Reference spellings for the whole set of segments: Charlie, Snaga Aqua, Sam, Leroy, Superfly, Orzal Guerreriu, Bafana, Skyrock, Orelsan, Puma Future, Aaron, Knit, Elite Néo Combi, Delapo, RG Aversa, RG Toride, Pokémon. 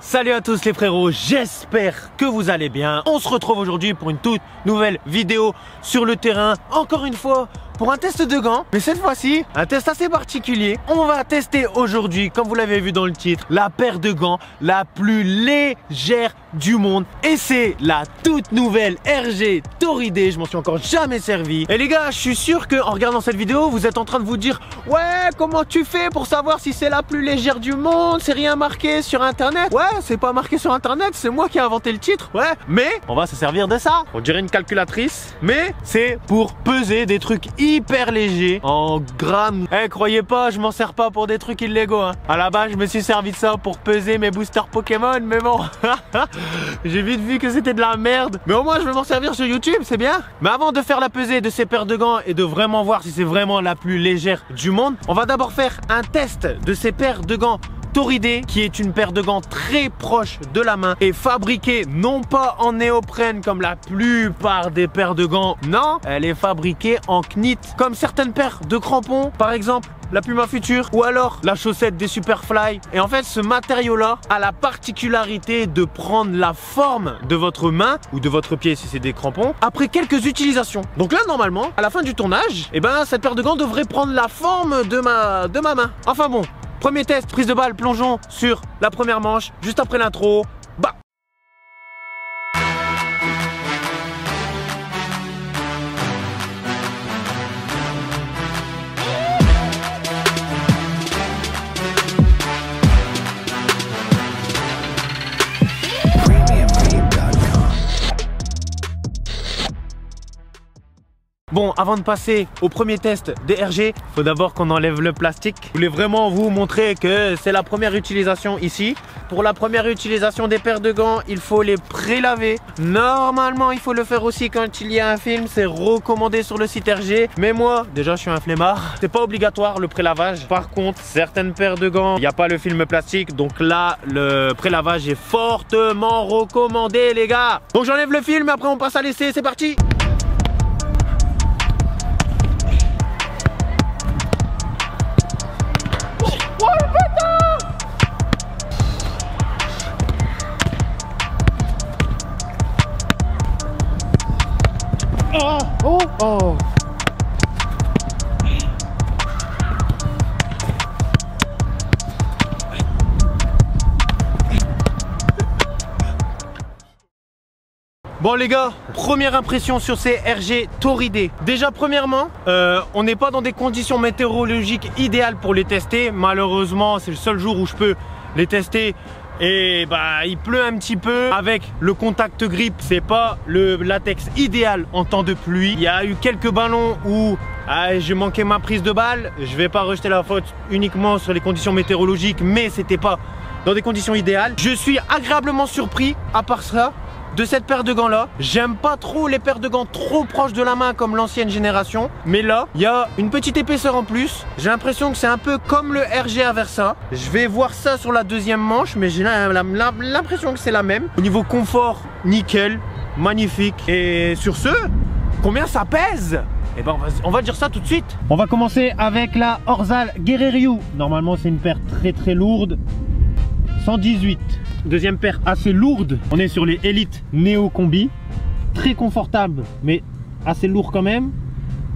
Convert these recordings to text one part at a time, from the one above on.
Salut à tous les frérots, j'espère que vous allez bien. On se retrouve aujourd'hui pour une toute nouvelle vidéo sur le terrain, encore une fois pour un test de gants, mais cette fois-ci un test assez particulier. On va tester aujourd'hui, comme vous l'avez vu dans le titre, la paire de gants la plus légère du monde, et c'est la toute nouvelle RG Toride. Je m'en suis encore jamais servi. Et les gars, je suis sûr que en regardant cette vidéo, vous êtes en train de vous dire: ouais, comment tu fais pour savoir si c'est la plus légère du monde? C'est rien marqué sur internet. Ouais, c'est pas marqué sur internet, c'est moi qui ai inventé le titre. Ouais, mais on va se servir de ça. On dirait une calculatrice, mais c'est pour peser des trucs hyper légers en grammes. Eh, croyez pas, je m'en sers pas pour des trucs illégaux, hein. À la base, je me suis servi de ça pour peser mes boosters Pokémon, mais bon. J'ai vite vu que c'était de la merde. Mais au moins je vais m'en servir sur YouTube, c'est bien. Mais avant de faire la pesée de ces paires de gants et de vraiment voir si c'est vraiment la plus légère du monde, on va d'abord faire un test de ces paires de gants Toride, qui est une paire de gants très proche de la main et fabriquée non pas en néoprène comme la plupart des paires de gants. Non, elle est fabriquée en knit, comme certaines paires de crampons, par exemple la Puma Future ou alors la chaussette des Superfly. Et en fait, ce matériau là a la particularité de prendre la forme de votre main ou de votre pied si c'est des crampons après quelques utilisations. Donc là, normalement, à la fin du tournage, eh ben, cette paire de gants devrait prendre la forme de ma main. Enfin bon, premier test, prise de balle, plongeons sur la première manche, juste après l'intro. Bah. Bon, avant de passer au premier test des RG, faut d'abord qu'on enlève le plastique. Je voulais vraiment vous montrer que c'est la première utilisation ici. Pour la première utilisation des paires de gants, il faut les prélaver. Normalement, il faut le faire aussi quand il y a un film. C'est recommandé sur le site RG. Mais moi, déjà, je suis un flemmard. C'est pas obligatoire le prélavage. Par contre, certaines paires de gants, il n'y a pas le film plastique. Donc là, le prélavage est fortement recommandé, les gars. Donc j'enlève le film, après on passe à l'essai. C'est parti! Oh. Bon les gars, première impression sur ces RG Toride. Déjà premièrement, on n'est pas dans des conditions météorologiques idéales pour les tester. Malheureusement, c'est le seul jour où je peux les tester. Et bah il pleut un petit peu. Avec le contact grippe, c'est pas le latex idéal en temps de pluie. Il y a eu quelques ballons où j'ai manqué ma prise de balle. Je vais pas rejeter la faute uniquement sur les conditions météorologiques, mais c'était pas dans des conditions idéales. Je suis agréablement surpris, à part ça, de cette paire de gants là. J'aime pas trop les paires de gants trop proches de la main comme l'ancienne génération, mais là il y a une petite épaisseur en plus. J'ai l'impression que c'est un peu comme le RG Aversa. Je vais voir ça sur la deuxième manche, mais j'ai l'impression que c'est la même. Au niveau confort, nickel, magnifique. Et sur ce, combien ça pèse? Et ben on va dire ça tout de suite. On va commencer avec la Orzal Guerreriu. Normalement c'est une paire très très lourde, 118. Deuxième paire assez lourde, on est sur les Elite Néo Combi. Très confortable, mais assez lourd quand même.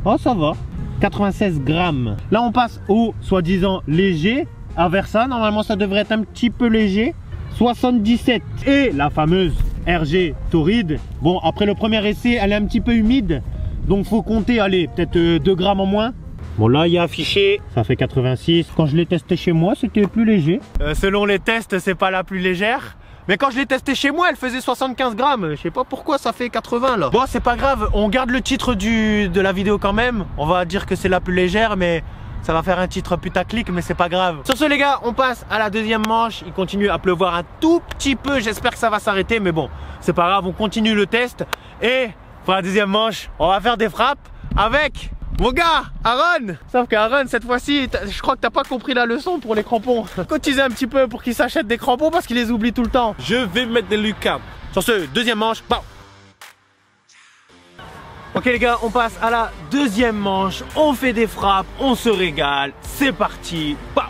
Oh, ça va, 96 grammes. Là, on passe au soi-disant léger Aversa. Normalement, ça devrait être un petit peu léger. 77. Et la fameuse RG Toride. Bon, après le premier essai, elle est un petit peu humide. Donc, faut compter, allez, peut-être 2 grammes en moins. Bon là il y a affiché, ça fait 86. Quand je l'ai testé chez moi, c'était plus léger. Selon les tests, c'est pas la plus légère. Mais quand je l'ai testé chez moi, elle faisait 75 grammes. Je sais pas pourquoi ça fait 80 là. Bon, c'est pas grave, on garde le titre de la vidéo quand même. On va dire que c'est la plus légère, mais ça va faire un titre putaclic, mais c'est pas grave. Sur ce les gars, on passe à la deuxième manche. Il continue à pleuvoir un tout petit peu. J'espère que ça va s'arrêter, mais bon, c'est pas grave, on continue le test. Et pour la deuxième manche, on va faire des frappes avec... mon gars, Aaron. Sauf qu'Aaron, cette fois-ci, je crois que t'as pas compris la leçon pour les crampons. Cotisez un petit peu pour qu'ils s'achètent des crampons parce qu'ils les oublient tout le temps. Je vais mettre des lucarnes. Sur ce, deuxième manche, bam. Ok les gars, on passe à la deuxième manche. On fait des frappes, on se régale. C'est parti, bam.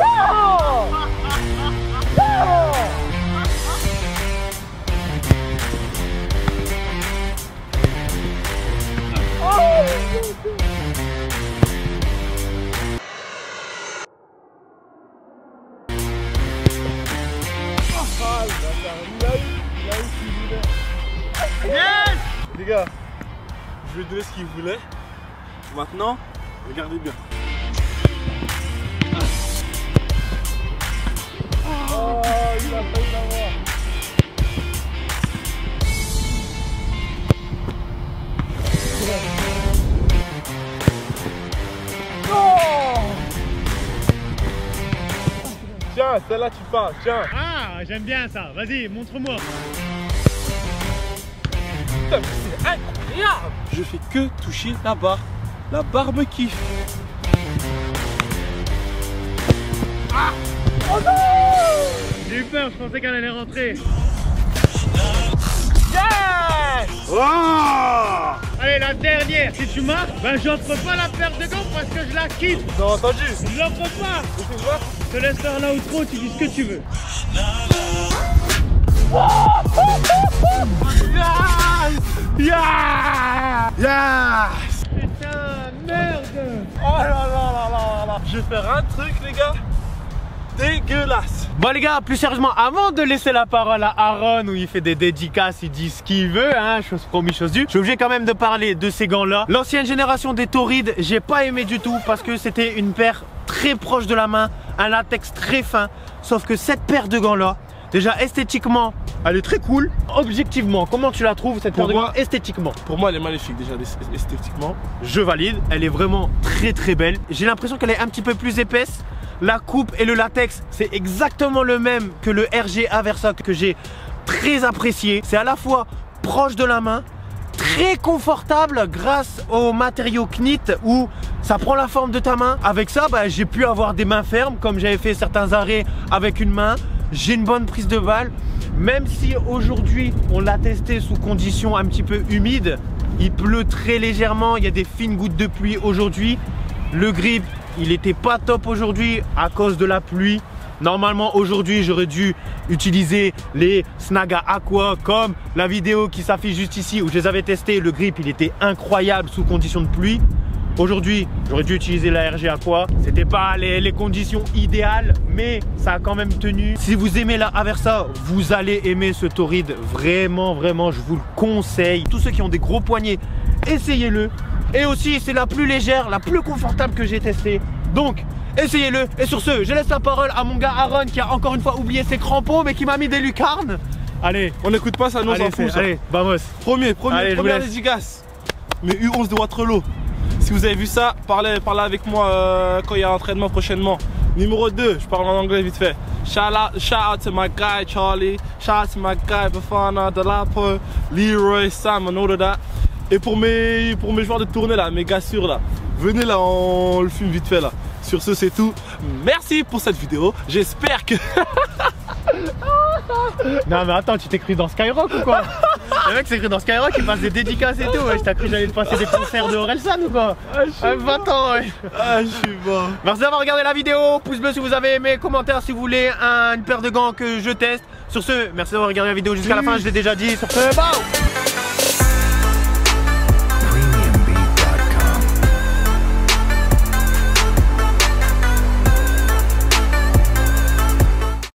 Oh il a eu ce qu'il voulait. Yes! Les gars, je lui ai donné ce qu'il voulait. Maintenant, regardez bien. Oh, il a failli l'avoir. Tiens, celle-là tu pars, tiens. Ah, j'aime bien ça, vas-y, montre-moi. Putain, c'est incroyable. Je fais que toucher la barre. La barre me kiffe. Ah. Oh non! J'ai eu peur, je pensais qu'elle allait rentrer. Yes! Oh! Allez, la dernière, si tu marques, ben j'offre pas la paire de gants parce que je la quitte. T'as entendu? Je l'offre pas. Tu vois? Je te laisse faire là ou trop, tu dis ce que tu veux. Yes! Yeah! Yeah! Putain, merde! Oh là là là là là! Je vais faire un truc, les gars. Dégueulasse. Bon les gars, plus sérieusement, avant de laisser la parole à Aaron où il fait des dédicaces, il dit ce qu'il veut, hein, chose promis, chose due. Je suis obligé quand même de parler de ces gants-là. L'ancienne génération des Toride, j'ai pas aimé du tout parce que c'était une paire très proche de la main, un latex très fin. Sauf que cette paire de gants-là, déjà esthétiquement, elle est très cool. Objectivement, comment tu la trouves cette paire de gants esthétiquement? Pour moi, elle est magnifique déjà esthétiquement. Je valide, elle est vraiment très très belle. J'ai l'impression qu'elle est un petit peu plus épaisse. La coupe et le latex, c'est exactement le même que le RG Aversa que j'ai très apprécié. C'est à la fois proche de la main, très confortable grâce au matériau knit où ça prend la forme de ta main. Avec ça, bah, j'ai pu avoir des mains fermes comme j'avais fait certains arrêts avec une main. J'ai une bonne prise de balle. Même si aujourd'hui, on l'a testé sous conditions un petit peu humides, il pleut très légèrement, il y a des fines gouttes de pluie aujourd'hui. Le grip, il n'était pas top aujourd'hui à cause de la pluie. Normalement aujourd'hui j'aurais dû utiliser les Snaga Aqua comme la vidéo qui s'affiche juste ici où je les avais testés. Le grip il était incroyable sous conditions de pluie. Aujourd'hui j'aurais dû utiliser la RG Aqua. C'était pas les conditions idéales mais ça a quand même tenu. Si vous aimez la Aversa, vous allez aimer ce Toride. Vraiment vraiment je vous le conseille. Tous ceux qui ont des gros poignets, essayez-le. Et aussi, c'est la plus légère, la plus confortable que j'ai testée. Donc, essayez-le. Et sur ce, je laisse la parole à mon gars Aaron qui a encore une fois oublié ses crampons mais qui m'a mis des lucarnes. Allez, on n'écoute pas ça, nous on s'en fout. Allez, vamos. Première dédicace. Mais U11 de Waterloo. Si vous avez vu ça, parlez avec moi quand il y a un entraînement prochainement. Numéro 2, je parle en anglais vite fait. Shout out to my guy Charlie. Shout out to my guy Bafana, Delapo, Leroy, Sam, and all of that. Et pour mes joueurs de tournée là, mes gars sûrs là, venez là, on le fume vite fait là. Sur ce, c'est tout. Merci pour cette vidéo. J'espère que... Non mais attends, tu t'es cru dans Skyrock ou quoi? Le mec s'est cru dans Skyrock, il passe des dédicaces et tout. Ouais. Je t'ai cru que j'allais te passer des concerts de Orelsan ou quoi? Ah, 20 ans, ouais. Ah, je suis bon. Merci d'avoir regardé la vidéo. Pouce bleu si vous avez aimé, commentaire si vous voulez, une paire de gants que je teste. Sur ce, merci d'avoir regardé la vidéo jusqu'à la fin, je l'ai déjà dit. Sur ce, ciao.